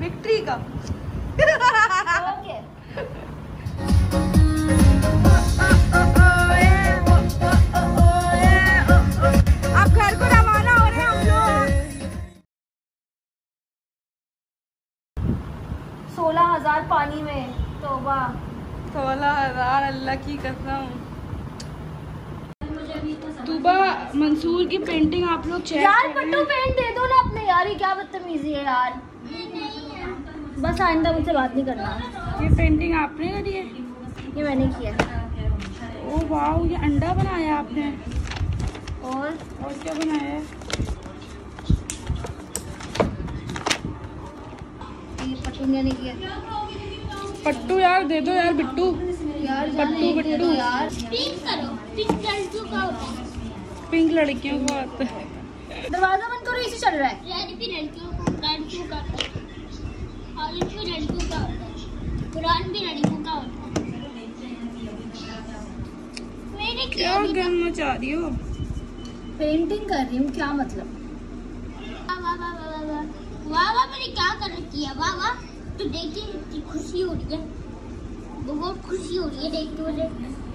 Victory का। अब घर को रवाना हो रहे हैं हम लोग। 16,000 पानी में, तोबा। 16,000 अल्लाह की कसम। तुबा मंसूर की पेंटिंग आप लोग चेक यार पट्टू पेंट दे दो ना अपने यार, ये क्या बदतमीजी है यार। बस आइंदा मुझसे बात नहीं करना। ये पेंटिंग आपने करी है? ये मैंने किया। ओ वाओ, ये अंडा बनाया आपने। और क्या बनाया है? ये पट्टू ने किया। पट्टू यार दे दो यार, बिट्टू यार, पट्टू बिट्टू यार। पिक करो, पिक कर दो का पिंक लड़कियों को आता है। दरवाजा बंद करो, इसी चल रहा है। क्या गन मचा रही हो? पेंटिंग कर रही हूँ, क्या मतलब? वाह वाह, मैंने क्या कर रखी है। वाह वाह, तो देखिए खुशी हो रही है, बहुत खुशी हो रही है, देखते मुझे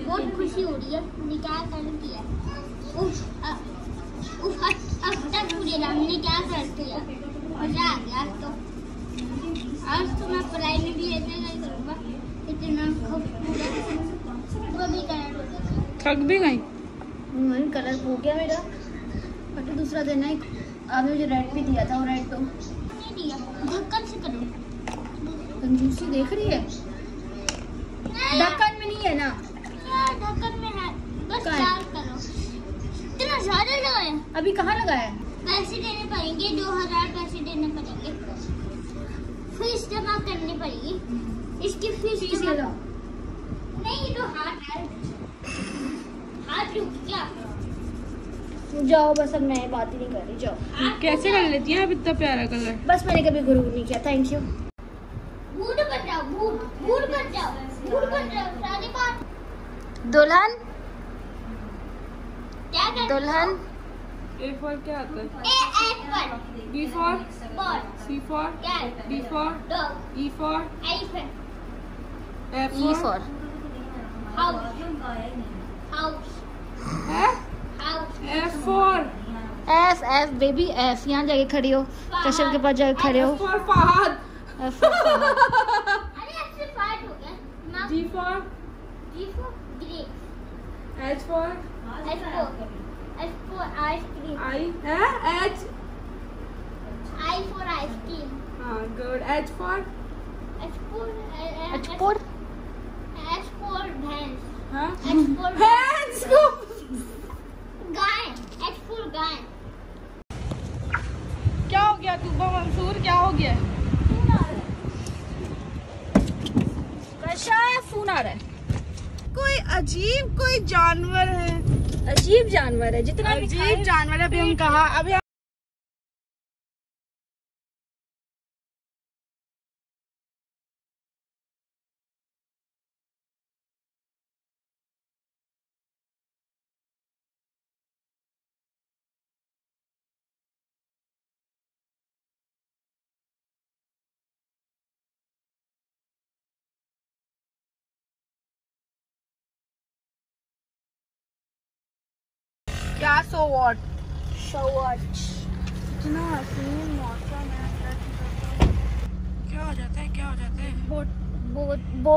बहुत खुशी हो रही है। मैंने क्या कर रखी है? अब तक मुझे हमने क्या कर दिया, मजा आ गया। आज तो मैं पढ़ाई में भी ऐसे नहीं करूँगा, इतना थक भी गई। मन कलर हो गया मेरा, बट दूसरा देना है। आपने मुझे रेड भी दिया था, और रेड तो नहीं दिया, ढक्कन से करो। कंजूसी देख रही है, ढक्कन में नहीं है ना, ढक्कन में है बस। करो, इतना ज़्यादा लगाया। अभी कहाँ लगाया? पैसे देने पड़ेंगे, 2000 पैसे देने पड़ेंगे, फीस जमा करनी पड़ेगी। इसकी फीस नहीं तो हाथ क्या जाओ। बस अब मैं बात ही नहीं कर रही, जाओ। कैसे कर लेती हैं आप इतना प्यारा कलर? बस मैंने कभी गुरूर नहीं किया, थैंक यू। दुल्हन दुल्हन। A for क्या आता है? A for B for ball, C for cat, D for dog, E for elephant, F for house, house, F for F baby F। यहाँ जाके खड़ी हो, कश्यप के पास जाके खड़े हो। F for Fahad, F for अरे F से Fahad हो गया। D for grape, H for ice cream, I for ice cream, हाँ good। H for hands, हाँ hands को गाय। H for गाय। क्या हो गया तुबा मंसूर, क्या हो गया? फोन आ रहा है, शायद फोन आ रहा है। कोई अजीब कोई जानवर है, अजीब जानवर है, जितना अजीब जानवर है। अभी हम कहा, अभी क्या so what? इतना हसीन मौसम है, क्या हो जाता है, क्या हो जाता है। बो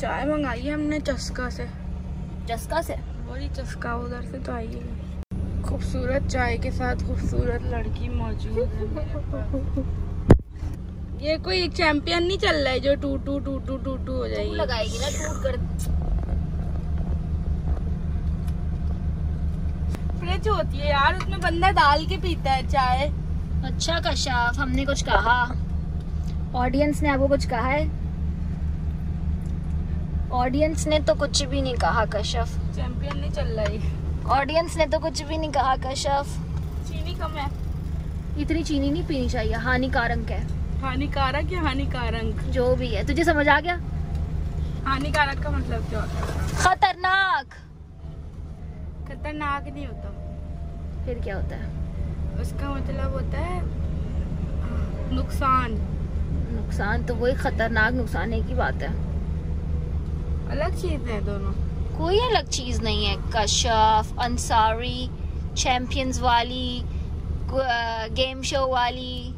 चाय मंगाई है हमने चस्का से वही चस्का, उधर से तो आई है। खूबसूरत चाय के साथ खूबसूरत लड़की मौजूद है। ये कोई चैंपियन नहीं चल रहा है जो to to to to to to हो जाएगी, लगाएगी ना टूट कर। फ्रिज होती है यार, उसमें बंदा डाल के पीता है चाय। अच्छा कशाफ, हमने कुछ कहा? ऑडियंस ने आपको कुछ कहा है? ऑडियंस ने तो कुछ भी नहीं कहा कशाफ। चैंपियन नहीं चल रही। ऑडियंस ने तो कुछ भी नहीं कहा कशाफ। चीनी कम है, इतनी चीनी नहीं पीनी चाहिए, हानिकारक है। हानिकारक या हानिकारक जो भी है, तुझे समझ आ गया? हानिकारक का मतलब क्या होता है? खतरनाक। खतरनाक नहीं होता, फिर क्या होता है? उसका मतलब होता है नुकसान। नुकसान तो वही खतरनाक नुकसान है की बात है, अलग चीज है दोनों, कोई अलग चीज नहीं है। कशफ, अंसारी, चैंपियंस वाली, गेम शो वाली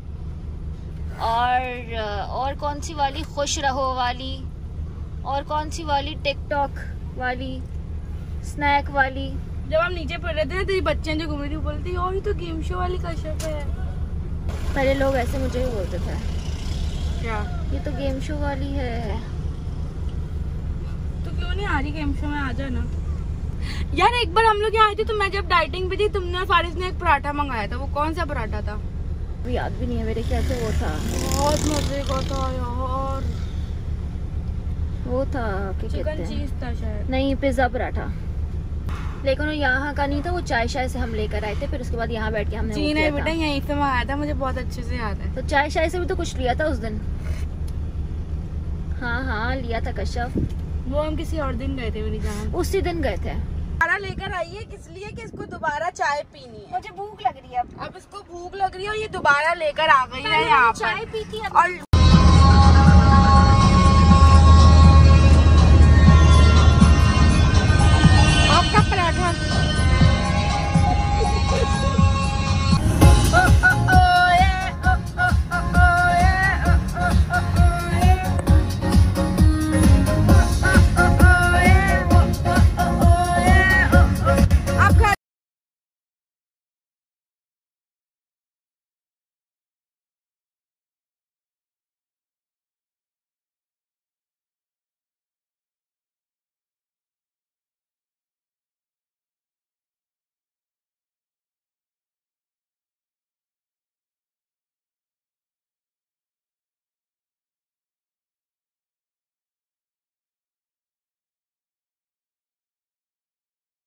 और कौन सी वाली, खुश रहो वाली, और कौन सी वाली, टिकटॉक वाली, स्नैक वाली। जब हम नीचे पढ़ रहे थे तो ये बच्चे जो घूम रही बोलती और ये तो गेम शो वाली कशफ है। पहले लोग ऐसे मुझे ही बोलते थे क्या ये तो गेम शो वाली है, तो क्यों नहीं आ रही गेम शो में, आ जाना यार। एक बार हम लोग यहाँ आए थे तो मैं जब डाइटिंग पे थी, तुमने और फारिस ने एक पराठा मंगाया था, वो कौन सा पराठा था याद भी नहीं है मेरे, क्या वो था बहुत मजे का था यार, वो था चिकन चीज था शायद, नहीं पिज्जा पराठा, लेकिन वो यहाँ का नहीं था, वो चाय शाय से हम लेकर आए थे, फिर उसके बाद यहाँ बैठ के हमने जी नहीं बेटा यहीं से मंगाया था, मुझे बहुत अच्छे से याद है। तो चाय शाय से भी तो कुछ लिया था उस दिन। हाँ हाँ लिया था कश्यप, वो हम किसी और दिन गए थे, मेरी जान उसी दिन गए थे। खाना लेकर आई है किस लिए कि इसको दोबारा चाय पीनी है, मुझे भूख लग रही है, अब इसको भूख लग रही है और ये दोबारा लेकर आ गई है यहाँ पर चाय पी थी। और